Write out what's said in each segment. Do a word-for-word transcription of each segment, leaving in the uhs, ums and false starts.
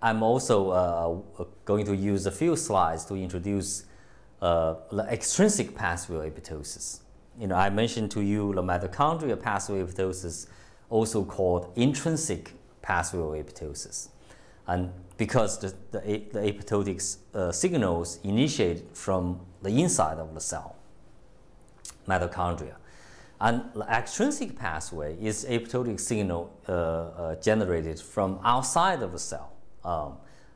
I'm also uh, going to use a few slides to introduce uh, the extrinsic pathway apoptosis. You know, I mentioned to you the mitochondrial pathway apoptosis, also called intrinsic pathway apoptosis, and because the, the, the apoptotic uh, signals initiate from the inside of the cell, mitochondria. And the extrinsic pathway is apoptotic signal uh, uh, generated from outside of the cell, um,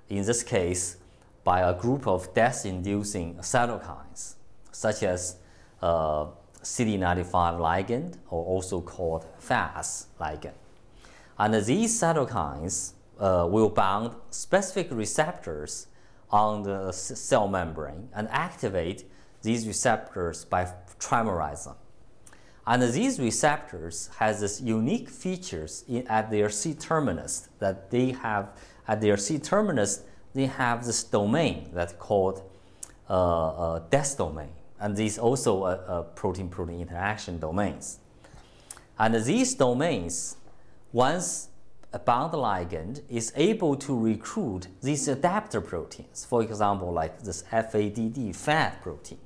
in this case by a group of death-inducing cytokines, such as uh, C D ninety-five ligand, or also called F A S ligand. And these cytokines uh, will bind specific receptors on the cell membrane and activate these receptors by trimerism. And these receptors has this unique features in, at their C-terminus, that they have at their C-terminus they have this domain that's called uh, uh, death domain, and these also are protein-protein interaction domains. And these domains, once a bound ligand is able to recruit these adapter proteins, for example, like this F A D D FAD protein.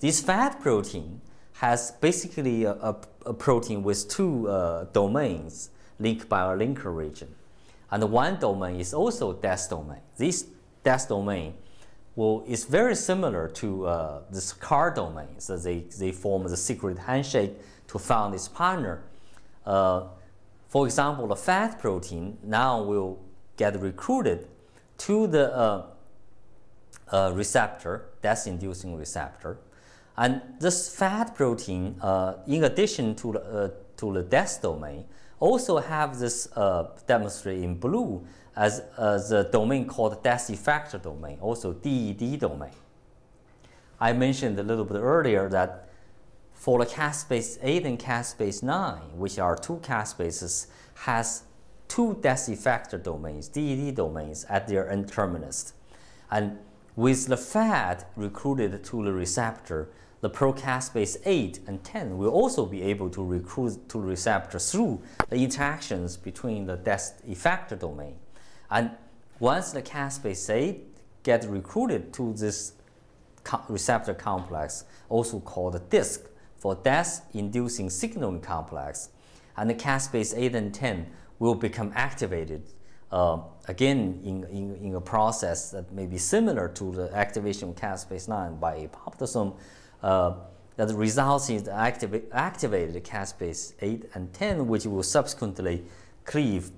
This FAD protein has basically a, a, a protein with two uh, domains linked by a linker region. And one domain is also death domain. This death domain well, is very similar to uh, this CAR domain. So they, they form the secret handshake to found its partner. Uh, for example, the FAD protein now will get recruited to the uh, uh, receptor, death-inducing receptor. And this FAD protein, uh, in addition to the, uh, to the death domain, also have this uh, demonstrated in blue as uh, the domain called death effector domain, also D E D domain. I mentioned a little bit earlier that for the caspase eight and caspase nine, which are two caspases, has two death effector domains, D E D domains, at their N-terminus. And with the FAD recruited to the receptor, the procaspase eight and ten will also be able to recruit to the receptor through the interactions between the death effector domain. And once the caspase eight gets recruited to this co receptor complex, also called the DISC for death-inducing signaling complex, and the caspase eight and ten will become activated uh, again in, in, in a process that may be similar to the activation of caspase nine by apoptosome. Uh, that results in the activate, activated caspase eight and ten, which will subsequently cleave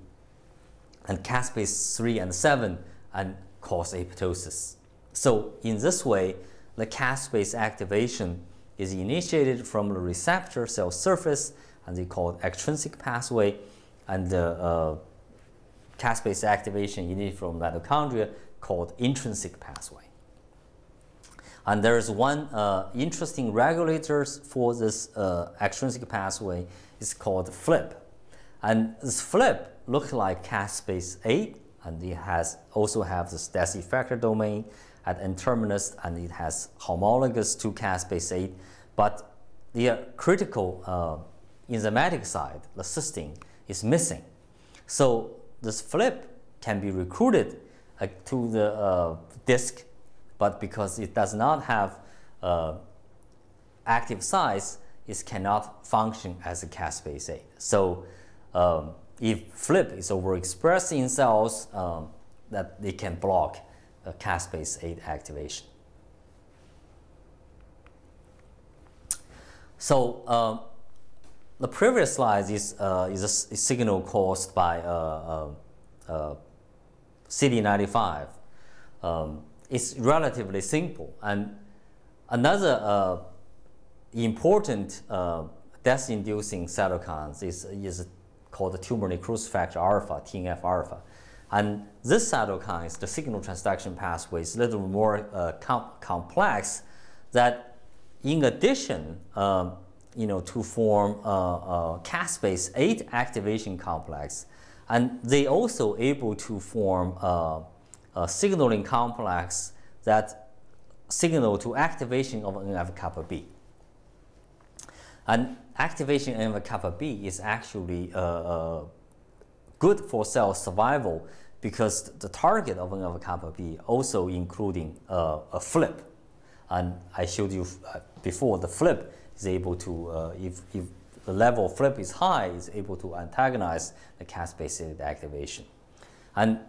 and caspase three and seven and cause apoptosis. So in this way, the caspase activation is initiated from the receptor cell surface, and they call it extrinsic pathway, and the uh, caspase activation initiated from mitochondria called intrinsic pathway. And there is one uh, interesting regulator for this uh, extrinsic pathway. It's called FLIP. And this FLIP looks like caspase eight, and it has also have this death effector domain at N-terminus, and it has homologous to caspase eight, but the critical uh, enzymatic side, the cysteine, is missing. So this FLIP can be recruited uh, to the uh, disc, but because it does not have uh, active size, it cannot function as a caspase eight. So um, if FLIP is overexpressed in cells, um, that they can block uh, caspase eight activation. So um, the previous slide is, uh, is a, a signal caused by uh, uh, uh, C D ninety-five. Um, It's relatively simple, and another uh, important uh, death-inducing cytokines is, is called the tumor necrosis factor alpha, T N F alpha. And this cytokine, the signal transduction pathway, is a little more uh, com complex. That, in addition, uh, you know, to form a, a caspase eight activation complex, and they also able to form. Uh, A signaling complex that signal to activation of N F kappa B. And activation of N F kappa B is actually uh, uh, good for cell survival because the target of N F kappa B also including uh, a flip. And I showed you before, the flip is able to, uh, if, if the level of flip is high, it's able to antagonize the caspase eight activation. And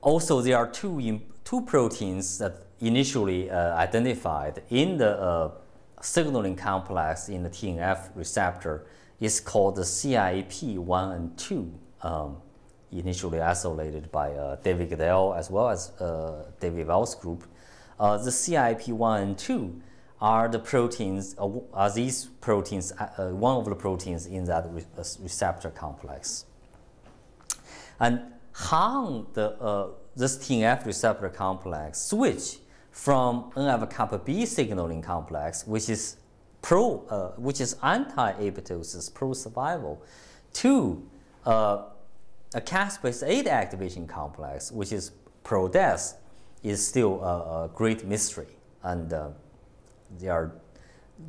also there are two, in, two proteins that initially uh, identified in the uh, signaling complex in the T N F receptor is called the C I A P one and two, um, initially isolated by uh, David Goodell as well as uh, David Wells' group. Uh, the C I A P one and two are the proteins, uh, are these proteins, uh, one of the proteins in that re uh, receptor complex. And how the, uh, this T N F receptor complex switch from N F kappa B signaling complex, which is pro, uh, which is anti-apoptosis, pro-survival, to uh, a caspase eight activation complex, which is pro-death, is still a, a great mystery. And uh, there are,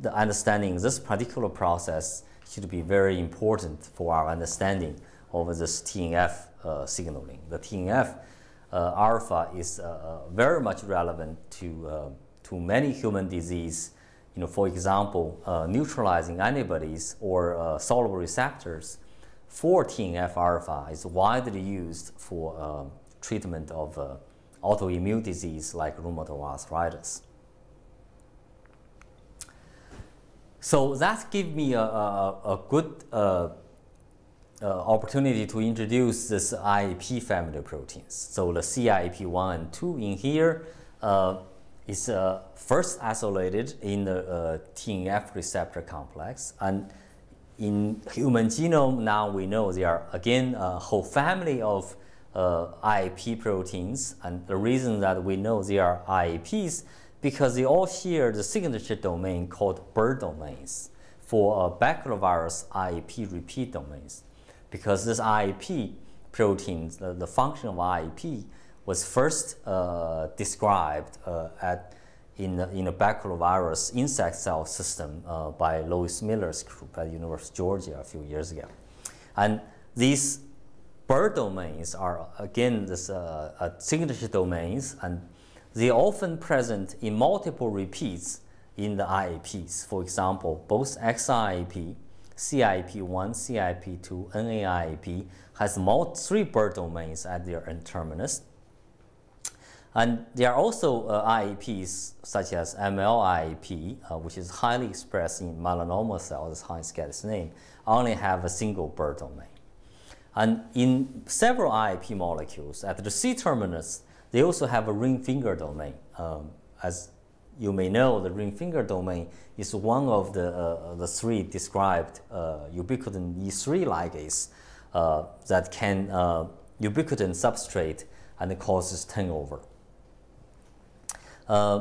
the understanding of this particular process should be very important for our understanding of this T N F uh, signaling. The T N F Uh, alpha is uh, very much relevant to uh, to many human disease. You know, for example, uh, neutralizing antibodies or uh, soluble receptors for T N F alpha is widely used for uh, treatment of uh, autoimmune disease like rheumatoid arthritis. So that gives me a a, a good Uh, Uh, opportunity to introduce this I A P family of proteins. So the C I A P one and two in here uh, is uh, first isolated in the uh, T N F receptor complex, and in human genome now we know there are again a whole family of uh, I A P proteins, and the reason that we know they are I A Ps because they all share the signature domain called B A D domains for uh, baculovirus I A P repeat domains. Because this I A P protein, the, the function of I A P, was first uh, described uh, at, in the, in a baculovirus insect cell system uh, by Lois Miller's group at the University of Georgia a few years ago. And these B A D domains are, again, this, uh, uh, signature domains, and they are often present in multiple repeats in the I A Ps. For example, both X I A P, C I A P one, C I A P two, N A I A P has more three B A D domains at their end terminus. And there are also uh, I A Ps such as M L I A P, uh, which is highly expressed in melanoma cells, as Heinz gets its name, only have a single B A D domain. And in several I A P molecules, at the C terminus, they also have a ring finger domain. Um, as you may know, the ring finger domain is one of the, uh, the three described uh, ubiquitin E three ligase uh, that can uh, ubiquitin substrate and it causes turnover. Uh,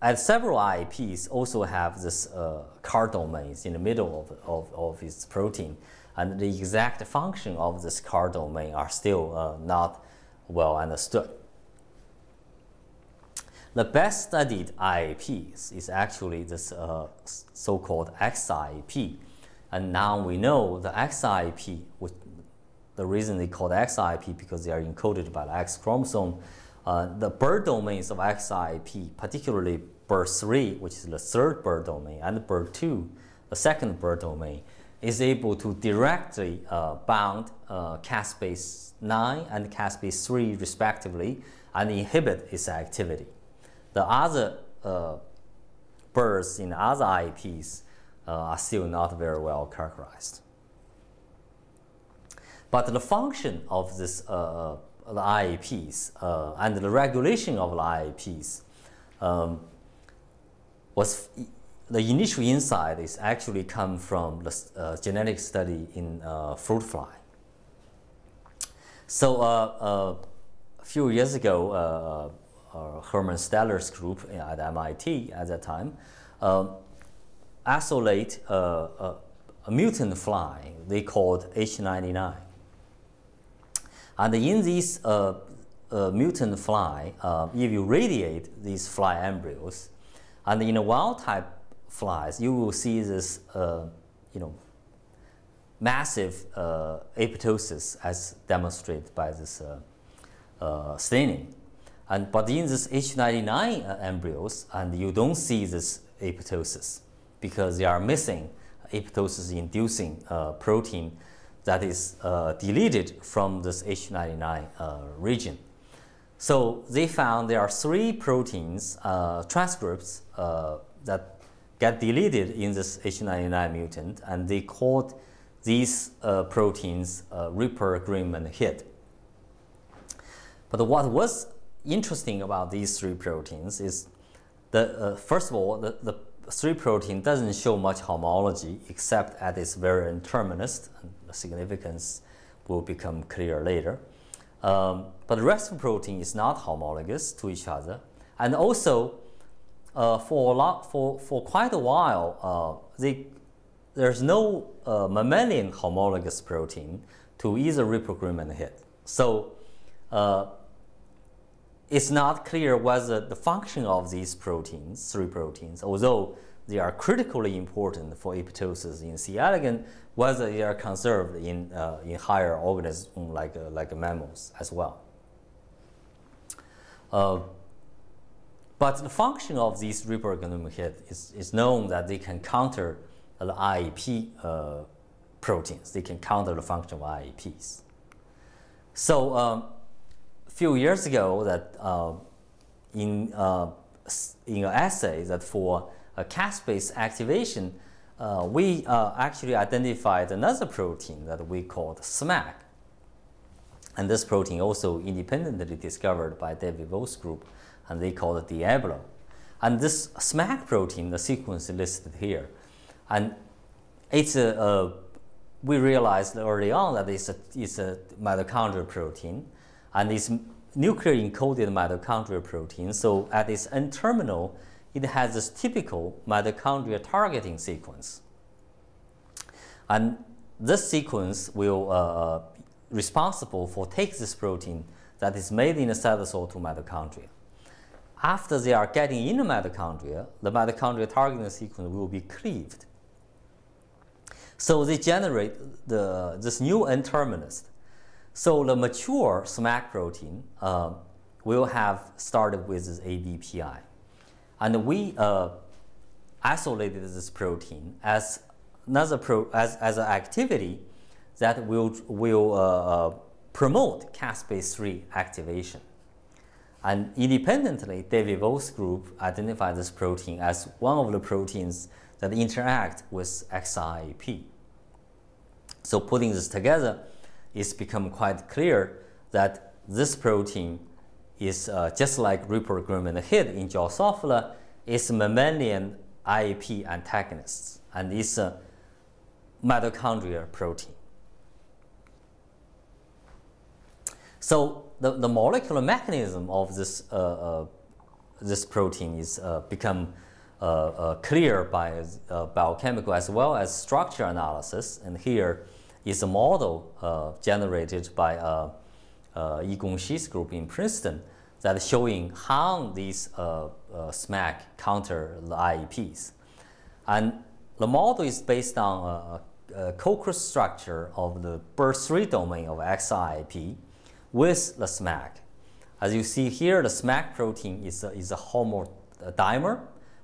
and several I A Ps also have this uh, CAR domains in the middle of, of, of its protein, and the exact function of this CAR domain are still uh, not well understood. The best studied I A Ps is actually this uh, so-called X I A P, and now we know the X I A P, which the reason they call X I A P because they are encoded by the X chromosome. Uh, the B A D domains of X I A P, particularly B A D three, which is the third B A D domain, and B A D two, the second B A D domain, is able to directly uh, bound uh, caspase nine and caspase three respectively and inhibit its activity. The other uh, birds in other I A Ps uh, are still not very well characterized. But the function of this, uh, the I A Ps uh, and the regulation of the I A Ps um, was, the initial insight is actually come from the uh, genetic study in uh, fruit fly. So uh, uh, a few years ago, uh, Uh, Herman Steller's group at M I T at that time, uh, isolate uh, a, a mutant fly they called H ninety-nine. And in this uh, uh, mutant fly, uh, if you radiate these fly embryos, and in a wild type flies, you will see this, uh, you know, massive uh, apoptosis as demonstrated by this uh, uh, staining. And, but in this H ninety-nine uh, embryos, and you don't see this apoptosis because they are missing apoptosis-inducing uh, protein that is uh, deleted from this H ninety-nine uh, region. So they found there are three proteins, uh, transcripts, uh, that get deleted in this H ninety-nine mutant, and they called these uh, proteins uh, Reaper, Grim, and Hid. But what was interesting about these three proteins is that, uh, first of all, the, the three protein doesn't show much homology except at its very end terminus, and the significance will become clear later. Um, but the rest of the protein is not homologous to each other. And also, uh, for, a lot, for, for quite a while, uh, they, there's no uh, mammalian homologous protein to either Reaper, Grim, and Hid. So uh, it's not clear whether the function of these proteins, three proteins, although they are critically important for apoptosis in C. elegans, whether they are conserved in, uh, in higher organisms like, uh, like mammals as well. Uh, but the function of these Reaper, Grim, and Hid is, is known that they can counter the I A P uh, proteins. They can counter the function of I A Ps. So um, a few years ago, that uh, in, uh, in an assay that for a caspase activation, uh, we uh, actually identified another protein that we called SMAC. And this protein also independently discovered by David Wolf's group, and they called it Diablo. And this SMAC protein, the sequence listed here, and it's a, a, we realized early on that it's a, it's a mitochondrial protein, and it's nuclear-encoded mitochondrial protein. So at its N-terminal, it has this typical mitochondrial targeting sequence. And this sequence will uh, responsible for take this protein that is made in the cytosol to mitochondria. After they are getting in the mitochondria, the mitochondrial targeting sequence will be cleaved. So they generate the, this new N-terminus. So the mature SMAC protein uh, will have started with this A V P I. And we uh, isolated this protein as another pro as, as an activity that will, will uh, promote caspase three activation. And independently, David Wolf's group identified this protein as one of the proteins that interact with X I A P. So putting this together, it's become quite clear that this protein is uh, just like Reaper, Grim, and Hid in Drosophila, is mammalian I A P antagonists, and it's a mitochondrial protein. So the, the molecular mechanism of this, uh, uh, this protein is uh, become Uh, uh, clear by uh, biochemical as well as structure analysis. And here is a model uh, generated by uh, uh, Yi Gong Shi's group in Princeton that is showing how these uh, uh, SMAC counter the I A Ps. And the model is based on a, a co-cross structure of the B H three domain of X I A P with the SMAC. As you see here, the SMAC protein is a, is a homodimer,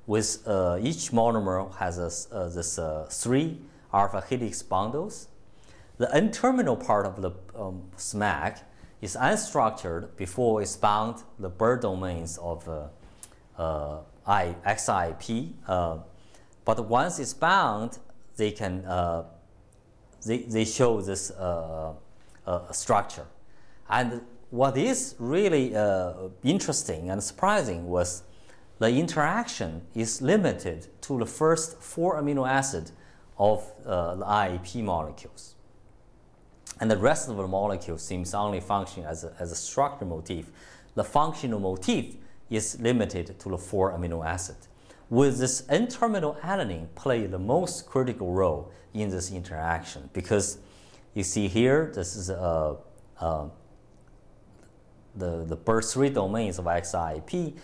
with uh, each monomer has a, uh, this uh, three alpha helix bundles. The N-terminal part of the um, SMAC is unstructured before it's bound the bird domains of uh, uh, X I A P. Uh, but once it's bound, they can uh, they they show this uh, uh, structure. And what is really uh, interesting and surprising was, the interaction is limited to the first four amino acids of uh, the I A P molecules. And the rest of the molecule seems only function as a, as a structural motif. The functional motif is limited to the four amino acids, with this N-terminal adenine play the most critical role in this interaction, because you see here, this is uh, uh, the, the B R three domains of X I A P.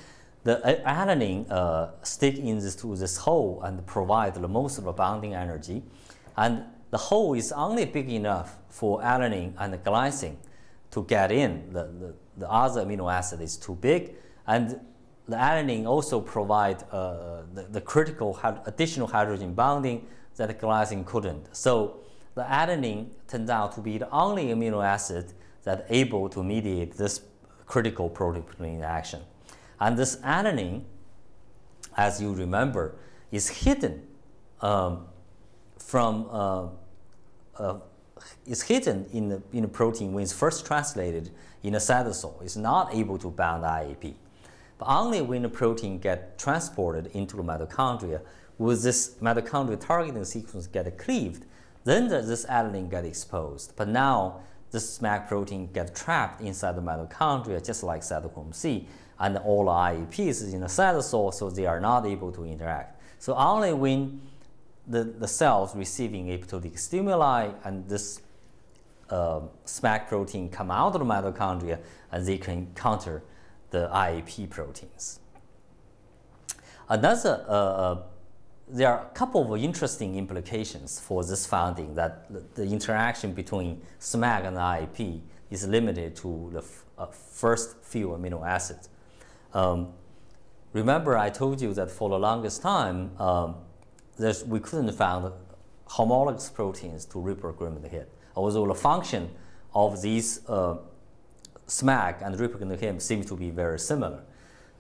The adenine uh, stick in this, to this hole and provide the most of the binding energy. And the hole is only big enough for alanine and glycine to get in. The, the, the other amino acid is too big, and the alanine also provides uh, the, the critical additional hydrogen bonding that glycine couldn't. So the adenine turns out to be the only amino acid that's able to mediate this critical protein-protein interaction. And this adenine, as you remember, is hidden um, from uh, uh, is hidden in the in the protein when it's first translated in a cytosol. It's not able to bind I A P, but only when the protein gets transported into the mitochondria, with this mitochondrial targeting sequence get cleaved, then the, this adenine gets exposed. But now this SMAC protein gets trapped inside the mitochondria, just like cytochrome C, and all the I A Ps is in the cytosol, so they are not able to interact. So only when the, the cells receiving apoptotic stimuli and this uh, SMAC protein come out of the mitochondria, and they can counter the I A P proteins. Another uh, There are a couple of interesting implications for this finding that the interaction between SMAC and I A P is limited to the f uh, first few amino acids. Um, remember, I told you that for the longest time, um, there's, we couldn't find homologous proteins to Reaper, Grim, and Hid. Although the function of these uh, SMAC and Reaper, Grim, and Hid seem to be very similar.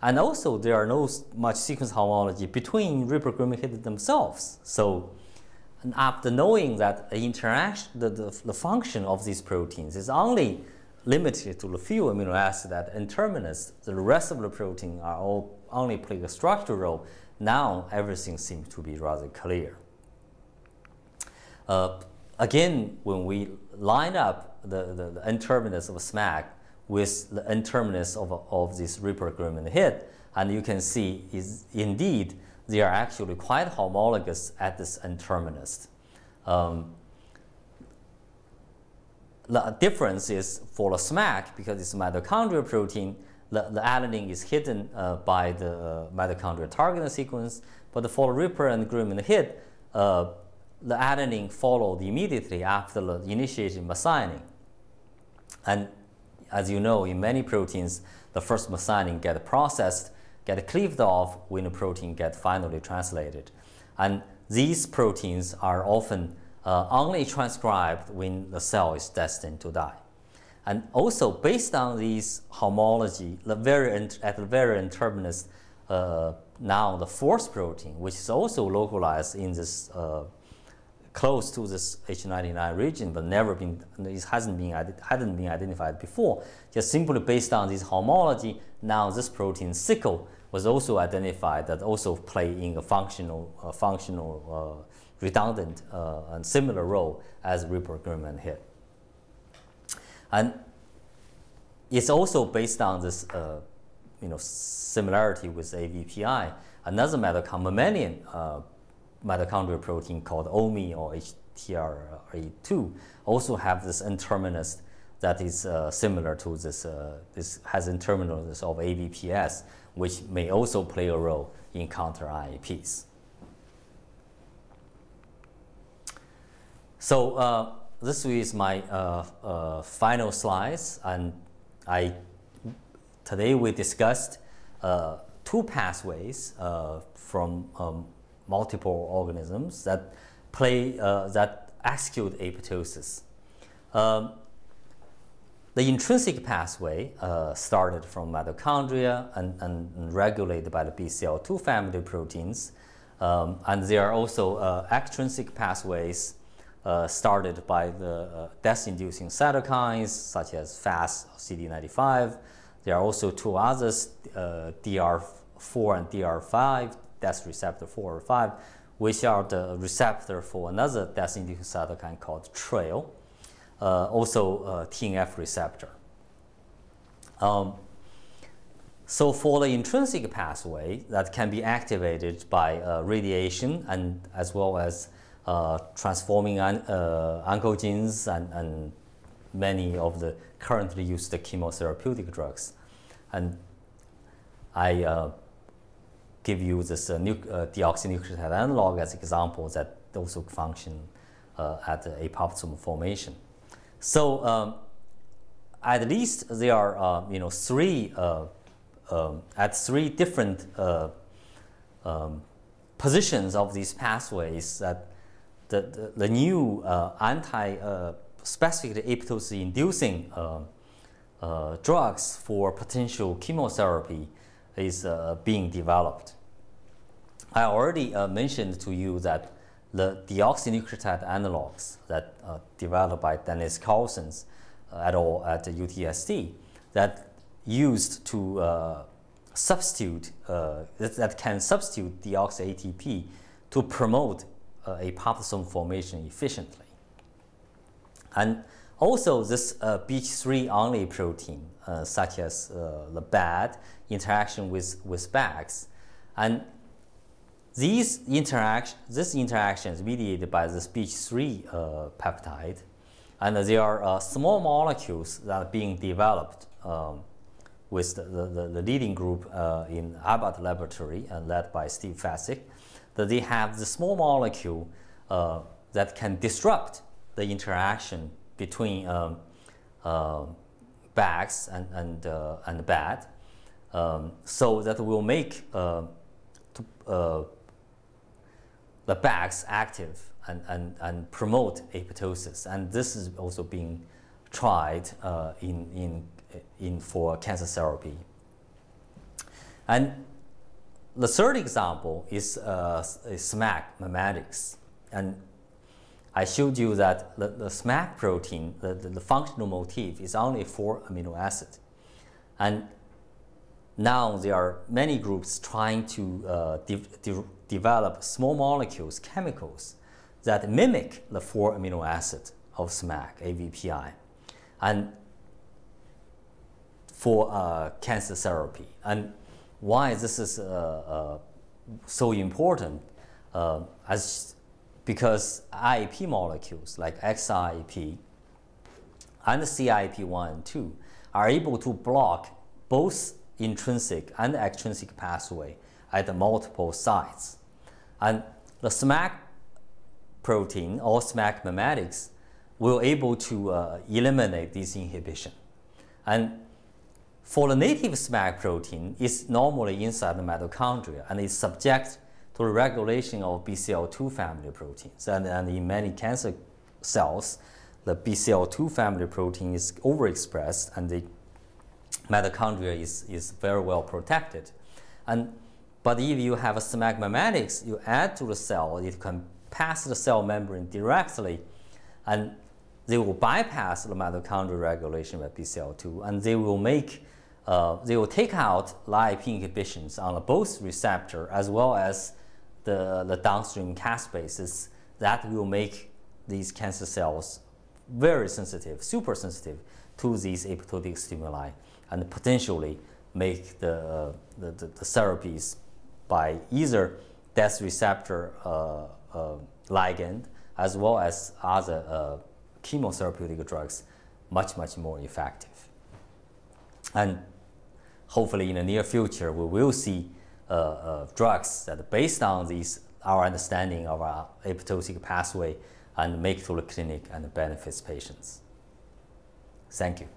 And also, there are no much sequence homology between Reaper, Grim, and Hid themselves. So, and after knowing that the interaction, the, the, the function of these proteins is only limited to the few amino acids at N-terminus, the rest of the protein are all only playing a structural role. Now, everything seems to be rather clear. Uh, again, when we line up the, the, the N-terminus of SMAC with the N-terminus of, of this Reaper, Grim, and Hid, and you can see is indeed they are actually quite homologous at this N-terminus. Um, the difference is for the SMAC, because it's a mitochondrial protein, the, the adenine is hidden uh, by the uh, mitochondrial targeting sequence, but for the Reaper and Grim and Hid, uh, the adenine followed immediately after the initiation methionine. And as you know, in many proteins, the first methionine gets processed, gets cleaved off when the protein gets finally translated. And these proteins are often uh, only transcribed when the cell is destined to die. And also, based on these homology, the very at the very end terminus, uh, now the fourth protein, which is also localized in this uh, close to this H ninety-nine region, but never been, it hasn't been, hadn't been identified before. Just simply based on this homology, now this protein sickle was also identified that also play in a functional, uh, functional, uh, redundant uh, and similar role as Reaper, Grim, and Hid. And it's also based on this, uh, you know, similarity with A V P I. Another mitochondrial mammalian uh, mitochondrial protein called O M I or H T R A two also have this N-terminus that is uh, similar to this, uh, this has N-terminus of A V P S, which may also play a role in counter I A Ps. So uh, this is my uh, uh, final slides, and I today we discussed uh, two pathways uh, from um, multiple organisms that play uh, that execute apoptosis. Um, the intrinsic pathway uh, started from mitochondria and, and regulated by the B C L two family proteins, um, and there are also uh, extrinsic pathways uh, started by the uh, death-inducing cytokines such as F A S, C D ninety-five. There are also two others, uh, D R four and D R five. Death receptor four or five, which are the receptor for another death-inducing cytokine called trail, uh, also uh, T N F receptor. Um, so for the intrinsic pathway that can be activated by uh, radiation and as well as uh, transforming on, uh, oncogenes and, and many of the currently used chemotherapeutic drugs, and I. Uh, give you this uh, uh, deoxynucleotide analog as examples that also function uh, at the apoptosome formation. So um, at least there are uh, you know three uh, um, at three different uh, um, positions of these pathways that the the, the new uh, anti uh, specific apoptosis inducing uh, uh, drugs for potential chemotherapy is uh, being developed. I already uh, mentioned to you that the deoxynucleotide analogs that uh, developed by Dennis Carlson's uh, et al. At U T S D that used to uh, substitute uh, that, that can substitute deoxy A T P to promote uh, apoptosome formation efficiently. And also this uh, B H three only protein, uh, such as uh, the B A D interaction with with B A X, and These interaction, this interaction is mediated by this B H three uh, peptide, and there are uh, small molecules that are being developed um, with the, the, the leading group uh, in Abbott Laboratory and led by Steve Fasek, that they have the small molecule uh, that can disrupt the interaction between um, uh, B A X and and uh, and B A D, um, so that will make uh, to, uh, the B A X active and, and, and promote apoptosis, and this is also being tried uh, in, in, in for cancer therapy. And the third example is, uh, is SMAC mimetics, and I showed you that the, the SMAC protein, the, the, the functional motif is only four amino acids, and now there are many groups trying to uh, de de develop small molecules, chemicals that mimic the four amino acid of SMAC, A V P I, and for uh, cancer therapy. And why this is uh, uh, so important uh, as because I A P molecules like X I A P and C I A P one and two are able to block both intrinsic and extrinsic pathway at the multiple sites, and the SMAC protein or SMAC mimetics will able to uh, eliminate this inhibition. And for the native SMAC protein, it's normally inside the mitochondria and is subject to the regulation of B C L two family proteins. And, and in many cancer cells, the B C L two family protein is overexpressed, and they mitochondria is, is very well protected. And, but if you have a SMAC mimetics, you add to the cell, it can pass the cell membrane directly, and they will bypass the mitochondrial regulation by B C L two, and they will make, uh, they will take out I A P inhibitions on both receptor as well as the, the downstream caspases that will make these cancer cells very sensitive, super sensitive to these apoptotic stimuli, and potentially make the, uh, the, the, the therapies by either death receptor uh, uh, ligand as well as other uh, chemotherapeutic drugs much, much more effective. And hopefully in the near future, we will see uh, uh, drugs that are based on these, our understanding of our apoptotic pathway, and make to the clinic and benefits patients. Thank you.